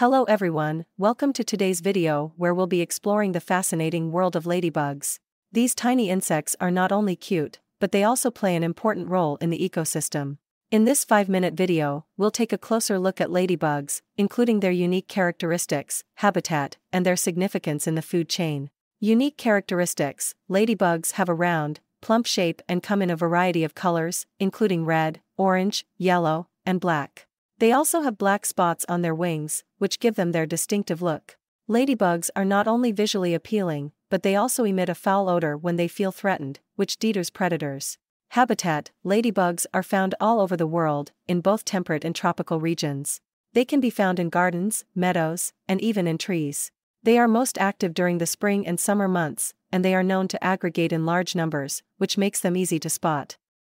Hello everyone, welcome to today's video where we'll be exploring the fascinating world of ladybugs. These tiny insects are not only cute, but they also play an important role in the ecosystem. In this 5-minute video, we'll take a closer look at ladybugs, including their unique characteristics, habitat, and their significance in the food chain. Unique characteristics: ladybugs have a round, plump shape and come in a variety of colors, including red, orange, yellow, and black. They also have black spots on their wings, which give them their distinctive look. Ladybugs are not only visually appealing, but they also emit a foul odor when they feel threatened, which deters predators. Habitat: ladybugs are found all over the world, in both temperate and tropical regions. They can be found in gardens, meadows, and even in trees. They are most active during the spring and summer months, and they are known to aggregate in large numbers, which makes them easy to spot.